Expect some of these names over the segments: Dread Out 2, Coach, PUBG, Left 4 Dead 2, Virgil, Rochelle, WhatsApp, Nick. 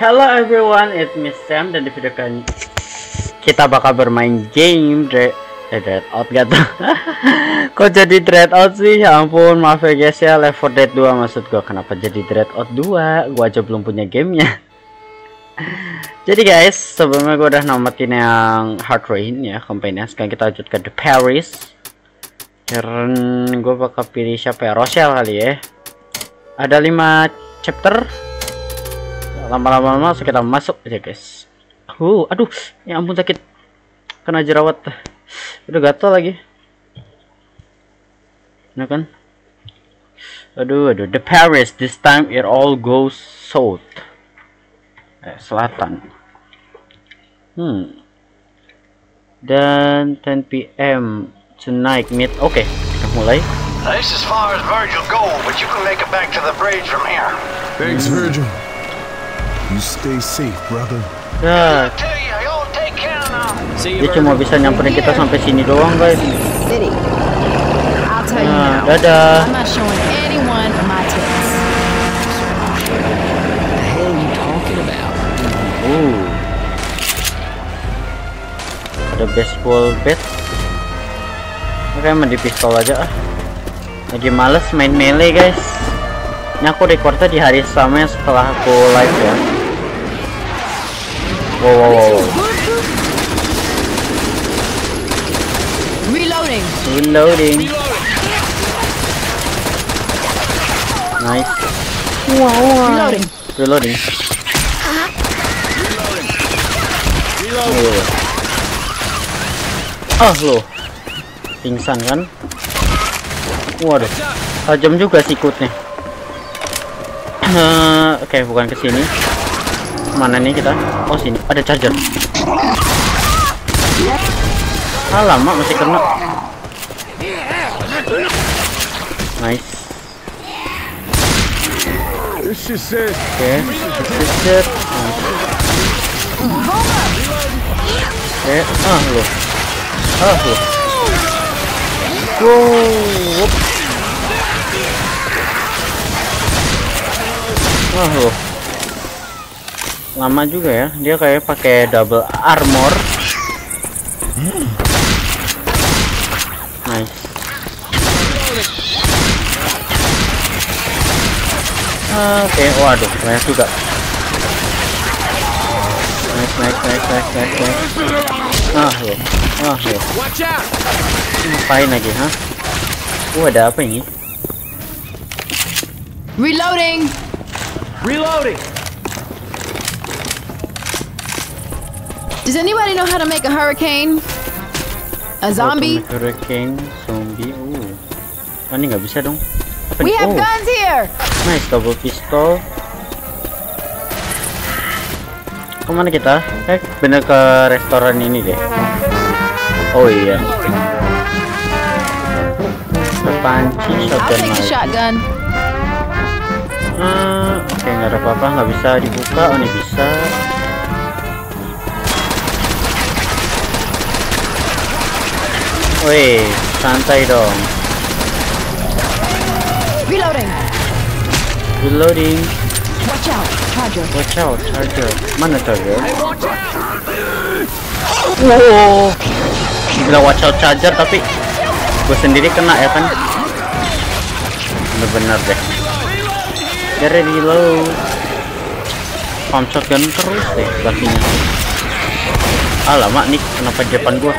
Hello everyone, it's Miss Sam, dan di video kali ini kita bakal bermain game Dread Out gitu. Kok jadi Dread Out sih? Ya ampun, maaf ya guys ya, Left 4 Dead 2 maksud gua. Kenapa jadi Dread Out 2? Gua aja belum punya gamenya. Jadi guys, sebelumnya gua udah nomatin yang Hard Rain ya, kampanye. Sekarang kita lanjut ke The Parish. Karena gua bakal pilih siapa ya? Rochelle kali ya. Ada 5 chapter. Lama-lama kita masuk aja guys. Aduh, ya ampun sakit. Kena jerawat. Udah gatal lagi. Nah kan? Aduh, The Parish, this time it all goes south. Selatan. Dan 10 PM tonight meet. Oke, kita mulai. That's as far as Virgil goes, but you can make it back to the bridge from here. Thanks, Virgil. You stay safe, brother. Yeah. Dia cuma bisa nyamperin kita sampai sini doang, guys. Nah, dadah. Ada baseball bat. Oke, mending pistol aja ah. Lagi males main melee guys. Ini aku recordnya di hari sama setelah aku live ya. Wow. Reloading. Nice. Wow. Reloading. Oh lo. Pingsan kan? Waduh, tajam juga sikutnya. Oke, bukan ke sini. Mana nih kita? Oh, sini. Ada charger. Alamak, masih kena. Nice. Oke. Ah, loh. Wow. Loh. Lama juga ya. Dia kayak pakai double armor. Nice. Oke, waduh, banyak juga. Nice. Loh. Ngapain lagi, ha? Ada apa ini? Reloading. Does anybody know how to make a hurricane? A zombie? Zombie. Ini nggak bisa dong. We have guns here. Nice, double pistol. Kemana kita? Bener ke restoran ini deh. Oh iya. Panci shotgun. Oke, nggak ada apa-apa, nggak bisa dibuka. Oh, ini bisa. Woi, santai dong. Reloading. Watch out, charger. Mana charger? Wow, gila, watch out charger, tapi gue sendiri kena ya kan? Bener-bener deh. Dari reload, pump shotgun terus deh lakinya. Alamak Nick, kenapa depan gua?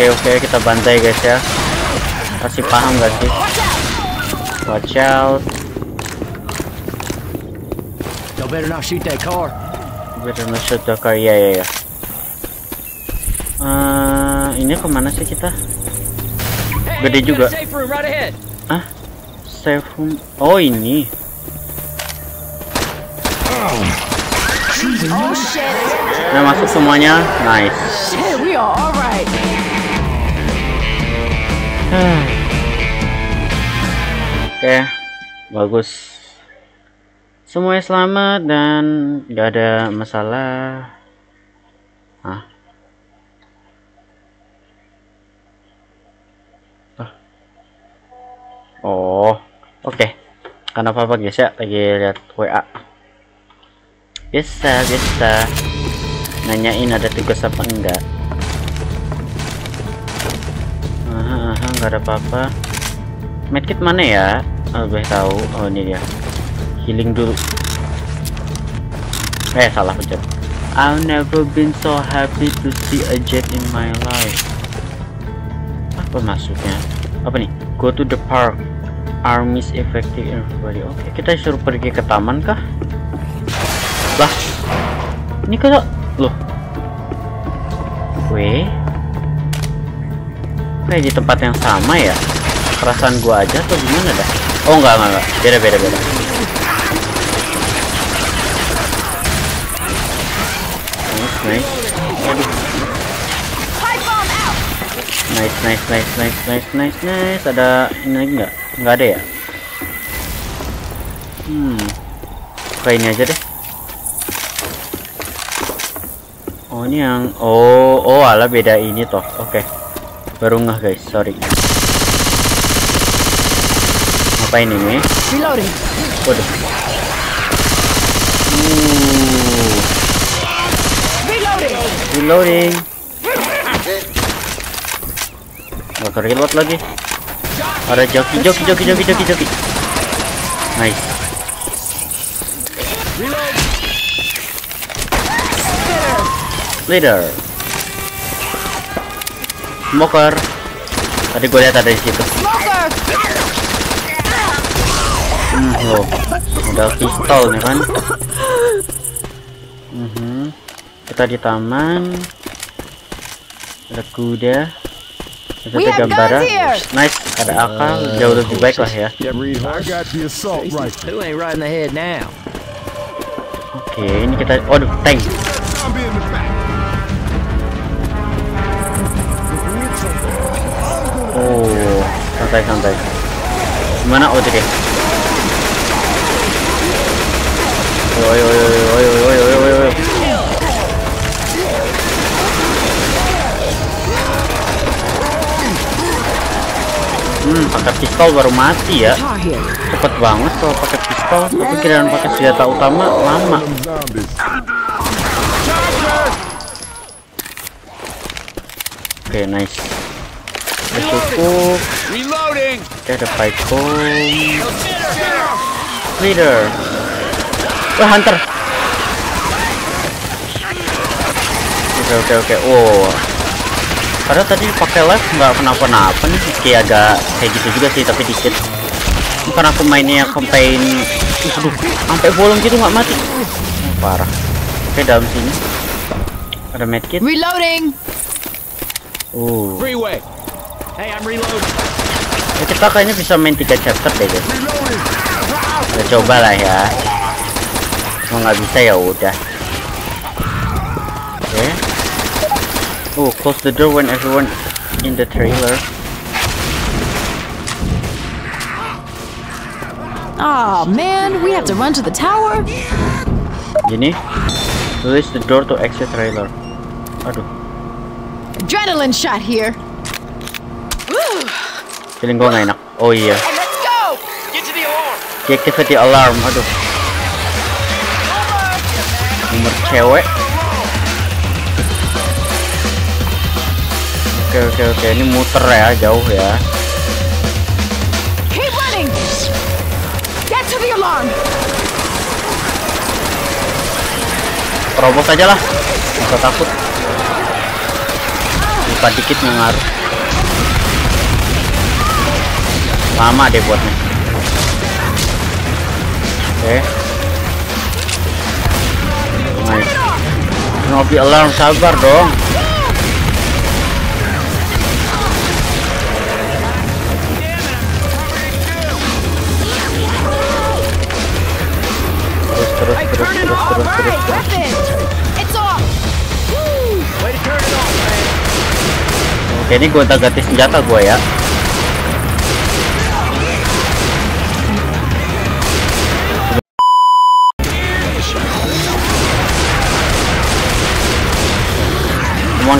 Oke, kita bantai guys ya. Masih paham gak sih? Watch out. You better not shoot that car. Ya. Ini kemana sih kita? Gede juga. Safe room. Oh ini. Nah, masuk semuanya. Nice. Oke, bagus. Semuanya selamat dan nggak ada masalah. Oh, oke. Karena apa guys ya, lagi lihat WA. Biasa. Nanyain ada tugas apa enggak. Aha, nggak ada apa-apa. Medkit mana ya? Oh, gue tahu. Oh, ini dia. Healing dulu. Salah pencet. I've never been so happy to see a jet in my life. Apa maksudnya? Apa nih? Go to the park. Army's effective everybody. Oke, kita suruh pergi ke taman kah? Lah, ini kalau loh. Kayak di tempat yang sama ya? Perasaan gua aja atau gimana dah? Oh enggak. Beda. Nice. Ada ini lagi nggak? Nggak ada ya? Kayak ini aja deh. Oh ini yang ala beda ini toh. Oke. Baru ngeh guys, sorry. Apa ini nih? Reloading. Waduh. Reloading. Bakar reload lagi. Ada joki. Nice. Leader. Smoker. Tadi gue lihat ada di situ. Loh. Udah pistol nih kan. Kita di taman. Ada kuda. Ada gambaran. Nice. Ada AK. Jauh lebih baik lah ya. Oke, ini kita. Waduh, tank. Oh, santai. Gimana? Oh, deh. Oi. Pakai pistol baru mati ya. Cepet banget kalau pakai pistol. Tapi kira pakai senjata utama lama. Oke, nice. Cukup. Kita ada Python leader. Wah, hunter. Oke. Wow. Karena tadi pakai live nggak kenapa-napa nih, kayak agak kayak gitu juga sih, tapi dikit. Bukan aku mainnya campaign. Aduh, sampai bolong gitu nggak mati. Parah. Oke, dalam sini ada medkit. Reloading. Freeway. Hey, I'm reloading. Nah, kita kayaknya bisa main 3 chapter deh guys. Kita coba lah ya. Kalau nggak bisa ya udah. Oke. Oh, close the door when everyone in the trailer. Oh man, we have to run to the tower. Gini. Release the door to exit trailer. Aduh. Adrenaline shot here. Feeling gue gak enak. Oh iya. Activate the alarm. Aduh. Nomor cewek. Oke. Ini muter ya, jauh ya. Keep running. Get to the alarm. Robot aja lah. Gak takut. Lupa dikit mengaruh. Lama deh buatnya. Oke. Nice. Nopi alarm, sabar dong. Terus. Oke, ini gue tak ganti senjata gue ya.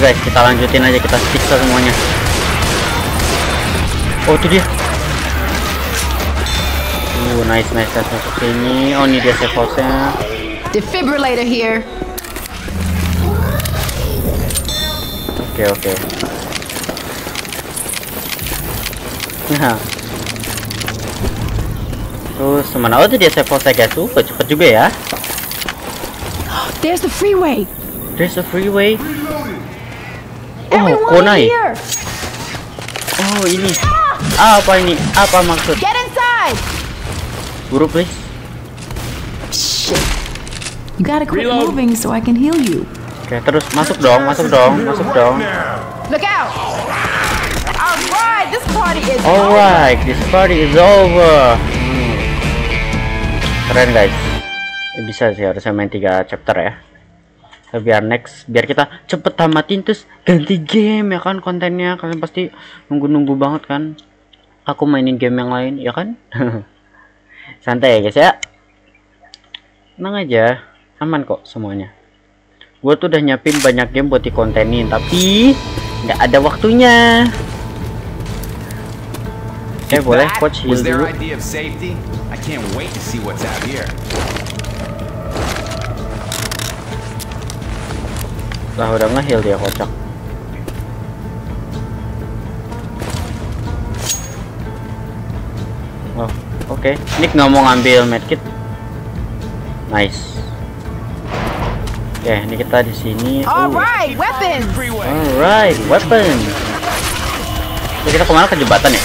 Guys, kita lanjutin aja, kita siksa semuanya. Oh, itu dia. nice, nice, masuk sini. Oh, ini dia save house-nya. Defibrillator here. Oke. Nah. Terus kemana? Oh, itu dia save house-nya, guys. Cepet juga ya. There's the freeway. Oh, kunai. Oh, ini. Apa ini? Apa maksud? Get inside. Buru, please. Shit. You gotta quit moving so I can heal you. Oke, terus masuk dong. Look out. Alright, this party is over. Keren, guys. Bisa sih, harusnya main 3 chapter ya. Biar next, biar kita cepet tamatin terus ganti game ya kan kontennya. Kalian pasti nunggu-nunggu banget kan aku mainin game yang lain ya kan. Santai ya guys ya, tenang aja, aman kok semuanya. Gue tuh udah nyiapin banyak game buat dikontenin tapi nggak ada waktunya. Boleh coach heal dulu. Lah udah nge-heal dia kocak. Oh, oke. Nick nggak mau ngambil medkit. Nice. Oke, ini kita di sini. Alright, weapon. Jadi kita kemana, ke jembatan ya?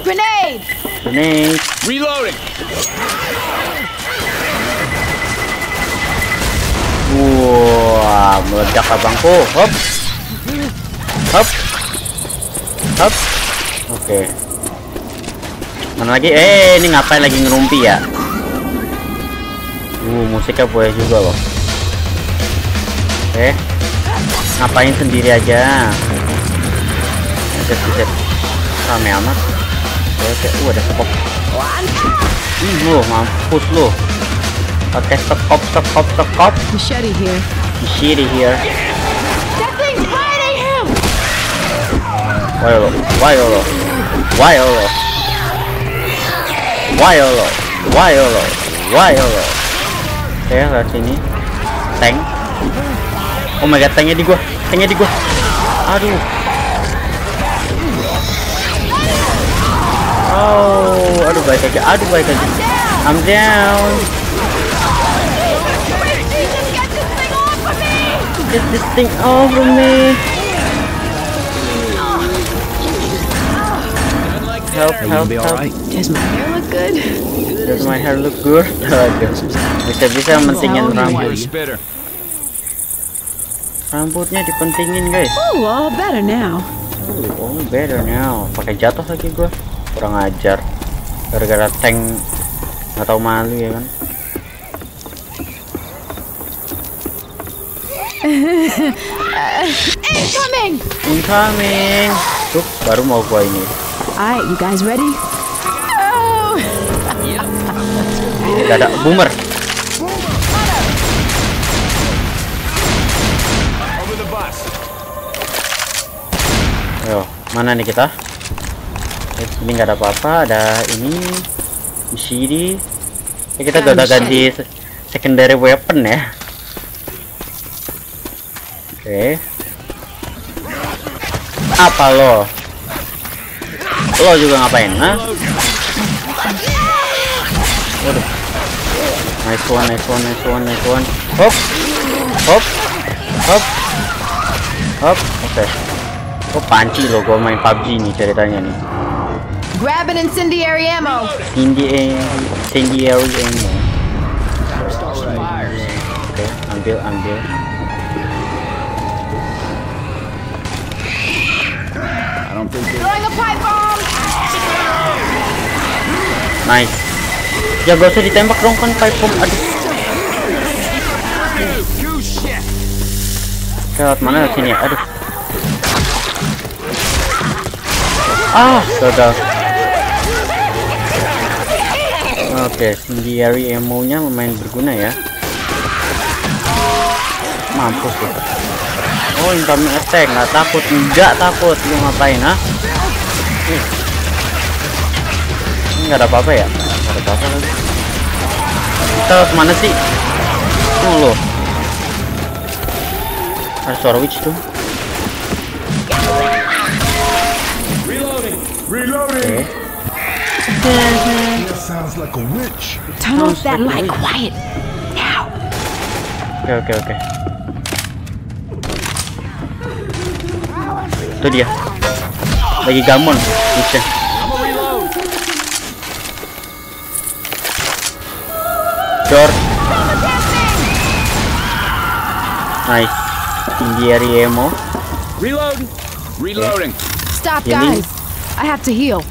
Grenade. Reloading. Wah, meledak abangku. Hop. Oke. Mana lagi? Ini ngapain lagi ngerumpi ya? Musiknya boleh juga loh. Oke. Ngapain sendiri aja? Set. Rame amat. Oke, ada sepok. Mampus loh. Oke, stop. Machete here. That thing's biting him. Why lo. Oke, lihat sini. Tank. Oh my god, tanknya di gua. Aduh. Oh, aduh baik aja. I'm down. Get this thing over me. Help. Does my hair look good? Bisa mentingin rambut. Rambutnya dipentingin, guys. Oh, better now. Pakai jatuh lagi gua. Kurang ajar. Gara-gara tank nggak tahu malu ya kan. Incoming. Tuh, baru mau gua ini. Alright, you guys ready? No. Gak ada boomer. Yo, mana nih kita? Ini nggak ada apa-apa. Ada ini, machete. Kita udah ganti secondary weapon ya. Oke. Apa lo? Lo juga ngapain? Hah? Waduh. Nice one. Hop. Oke. Oh, panci lo, gua main PUBG nih ceritanya nih. Grab an incendiary ammo. Oke, ambil. Nice. Ya gak usah ditembak dong kan pipe bomb. Aduh. Lewat mana sini? Aduh. Sudah. Oke, incendiary ammo-nya lumayan berguna ya. Mampus ya. Incoming attack. Nggak takut lu ngapain, ha? nih. Ini nggak ada apa-apa ya? Nggak ada apa-apa lagi. Kita kemana sih? Tuh loh. Ada suara witch tuh. Reloading. That sounds like a witch. Turn off that light, quiet. Now. Oke. Itu dia. Lagi gamon witch-nya. Door. Nice. Injari emo. Reloading. Stop, guys. I have to heal.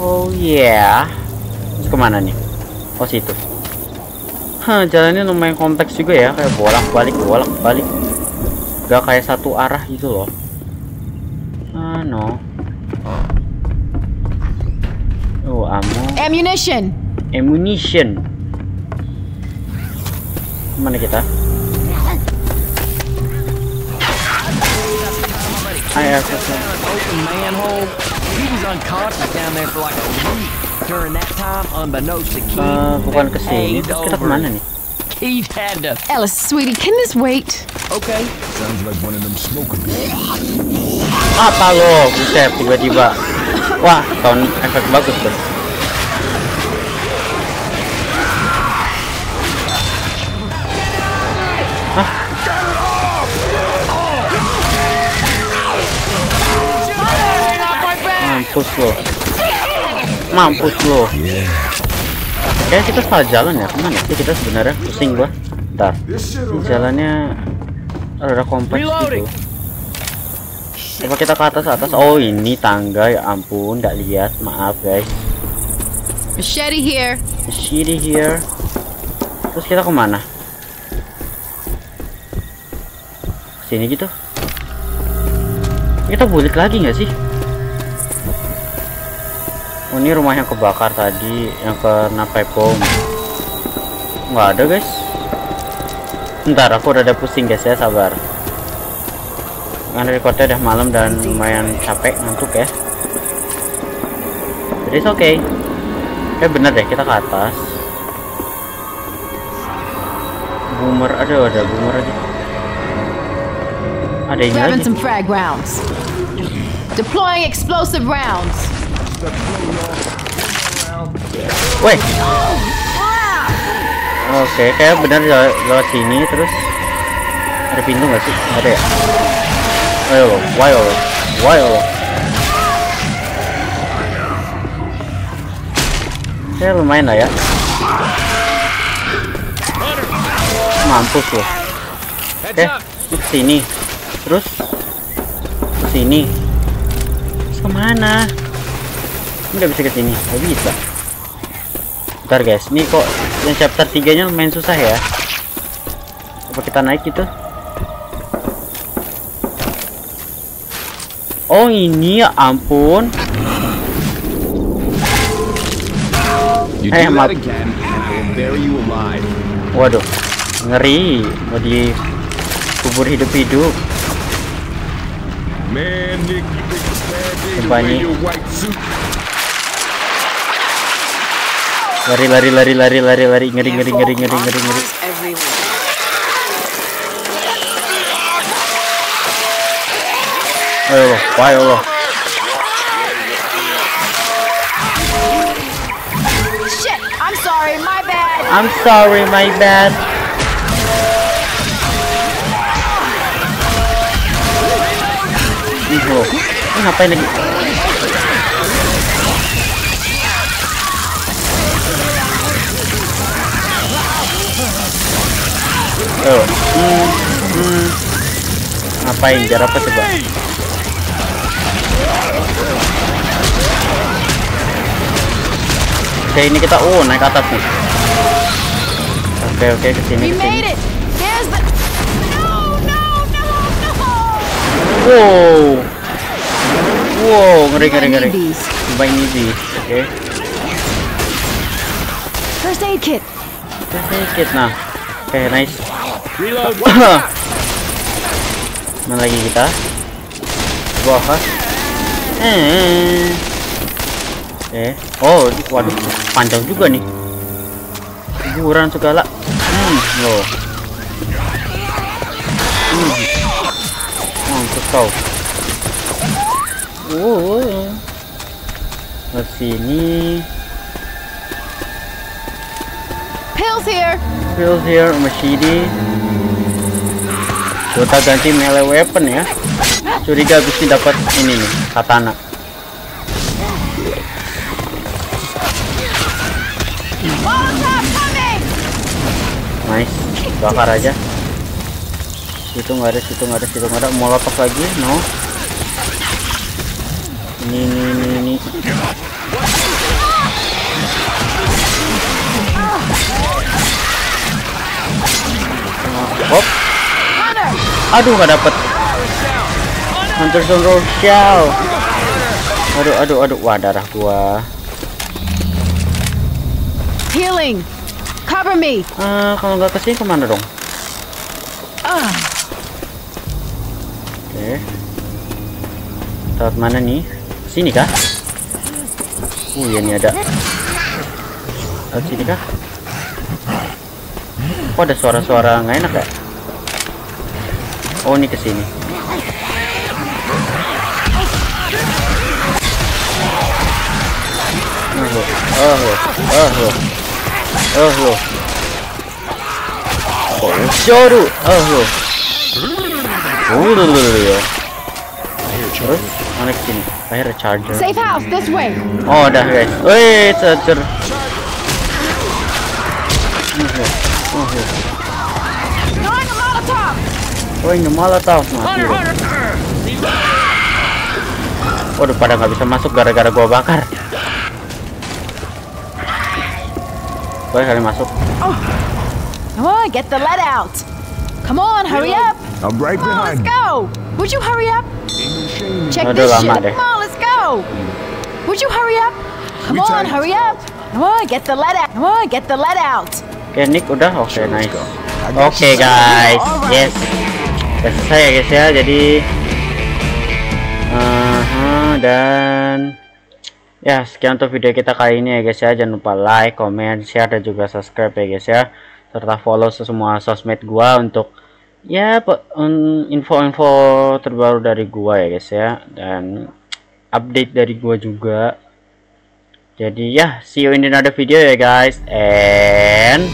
Oh yeah. Terus kemana nih? Oh situ. Jalannya lumayan kompleks juga ya, kayak bolak-balik. Gak kayak satu arah gitu loh. No. Oh, ammunition. Kemana kita? Bukan ke sini. Kita kemana nih? Alice, sweetie, can this wait? Okay. Sounds like one of them smoking. Apa lo? Buset, tiba-tiba. Wah, sound effect bagus tuh. Mampus lo. Kayaknya kita salah jalan ya. Kemana sih kita sebenarnya? Pusing gua. Bentar. Jalannya ada kompleks gitu. Coba kita ke atas. Oh, ini tangga, ya ampun, nggak lihat. Maaf guys. Machete here. Terus kita kemana? Sini gitu. Kita balik lagi nggak sih? Oh, ini rumah yang kebakar tadi, yang kena pipe bomb. Nggak ada guys. Bentar, aku udah pusing guys ya, sabar. Karena recordnya udah malam dan lumayan capek, ngantuk ya. Jadi oke. Bener deh, kita ke atas. Boomer, aduh ada boomer aja. Ada ini lagi. Deploying explosive rounds. Woi. Oke, kayak benar lewat sini terus. Ada pintu nggak sih? Ada ya? Ayo. Ya lumayan lah ya. Mampus loh. Oke, sini. Terus sini. Terus kemana? Nggak bisa kesini, nggak bisa. Bentar guys, ini kok yang chapter 3 nya lumayan susah ya. Apa kita naik gitu? Oh ini, ya ampun. Maaf. Waduh, ngeri. Mau dikubur hidup-hidup. Kembali. Lari, ngeri. Ayo loh. Shit, I'm sorry, my bad. Ini ngapain lagi? Ngapain jarak apa coba? Oke, ini kita naik atas nih. Oke, kesini. Wow, ngeri. Coba ini sih. Oke. First aid kit nah. Oke, nice. Mana lagi kita? bawah. Oh, waduh, panjang juga nih. Kuburan segala. Loh. Untuk kau. Ke sini. Pills here, machete. Kita ganti melee weapon ya. Curiga habis ini dapat ini nih, katana. Nice, bakar aja. Situ nggak ada, situ nggak ada, situ nggak ada. Molotov lagi, no. Ini. Hop. Aduh, nggak dapet. Hunter Zone Rochelle. Aduh. Wah, darah gua. Healing. Cover me. Kalau nggak kesini kemana dong? Oke. Lewat mana nih? Sini kah? Ya ini ada. Lewat sini kah? Kok ada suara-suara nggak enak ya? Oh, ini kesini. Oh, udah guys. Wih, charger. Waduh, pada nggak bisa masuk gara-gara gua bakar. Boleh kali masuk. Get the lead out. Come on, hurry up. I'm right behind. Let's go. Would you hurry up? Check this shit. Come on, let's go. Would you hurry up? Come on, hurry up. Get the lead out. Get the lead out. Oke, Nick udah. Oke, nice. Oke, guys. Yes. Udah selesai ya guys ya, jadi dan ya sekian untuk video kita kali ini ya guys ya. Jangan lupa like, comment, share dan juga subscribe ya guys ya, serta follow semua sosmed gua untuk ya info-info terbaru dari gua ya guys ya, dan update dari gua juga. Jadi ya, see you in another video ya guys, and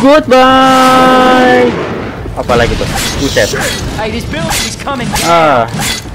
goodbye. Apalagi tuh, buset.